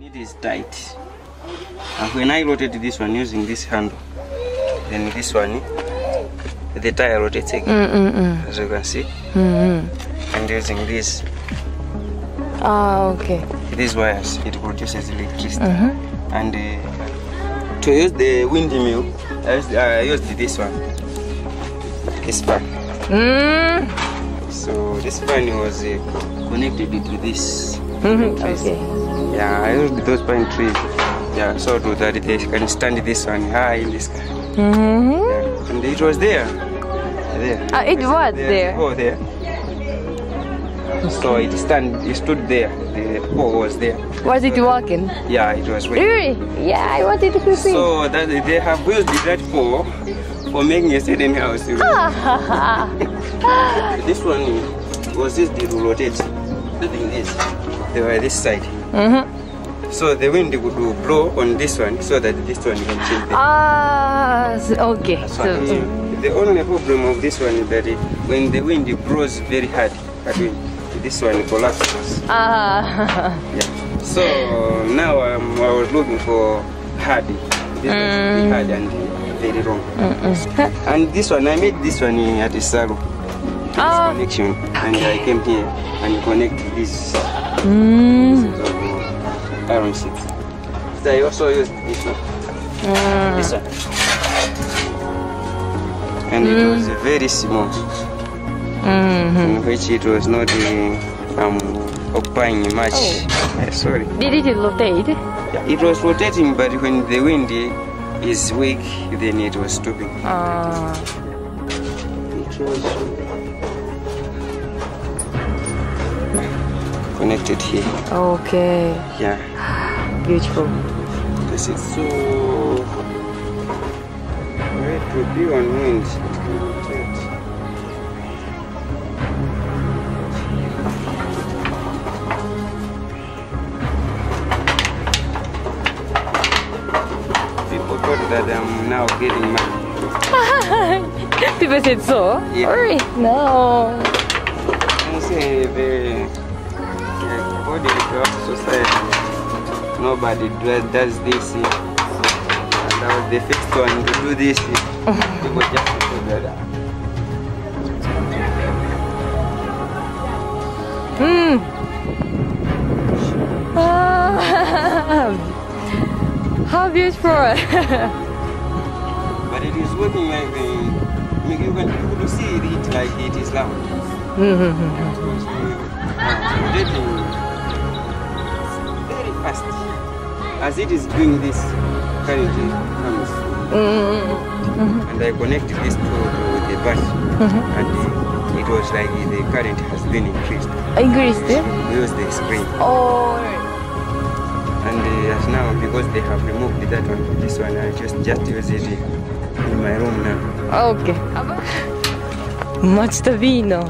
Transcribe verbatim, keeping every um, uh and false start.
It is tight. And when I rotated this one using this handle, then this one, the tire rotates again, mm -mm -mm. as you can see. Mm -mm. And using this. Ah, okay. These wires, it produces electricity. Mm -hmm. And uh, to use the windmill, I used, uh, I used this one, this fan. Mm. So this fan was uh, connected to this. Mm -hmm. Okay. Yeah, I used those pine trees. Yeah, so to that they can stand this one high in the sky. Mm -hmm. Yeah. And it was there. There. Uh, it was, was there. there. Oh, there. Okay. So it stand, it stood there. The pole was there. Was it so working? Yeah, it was working. Really? Yeah, I wanted to see. So that they have used that pole for making a certain house. This one was just to rotate. The thing is, they were this side. Mm-hmm. So the wind would blow on this one, so that this one can change. Ah, uh, okay. So, so mm. the only problem of this one is that it, when the wind blows very hard, at wind. This one collapses. Ah. Yeah. So now um, I was looking for hardy. This mm. was very hard and very wrong. Mm-mm. And this one, I made this one at the salon. This oh. connection. And okay. I came here and connected this. Mm. This is iron sheet. So I also used this one. Mm. This one. And mm. it was very small. Mm-hmm. In which it was not uh, um, occupying much. Oh. Uh, sorry. Did it rotate? Yeah, it was rotating, but when the wind is weak, then it was stopping. Uh. It was connected here. Okay. Yeah. Beautiful. This is so. Where to be on wind? That I'm now getting married. People said so? Yeah. Alright, no. I say the body of society, nobody does this. And I was the first one to do this. People just figured out. Mm. Ah. How beautiful! But it is working like the, you can people see it like it is loud. Mm-hmm. It was very fast. As it is doing this, currently comes. Mm-hmm. And I connected this to the bus, mm-hmm. and it was like the current has been increased. Increased? Eh? Use the screen. Oh. And uh, now, because they have removed that one to this one, I just, just use it in my room now. Okay. Much to be, no.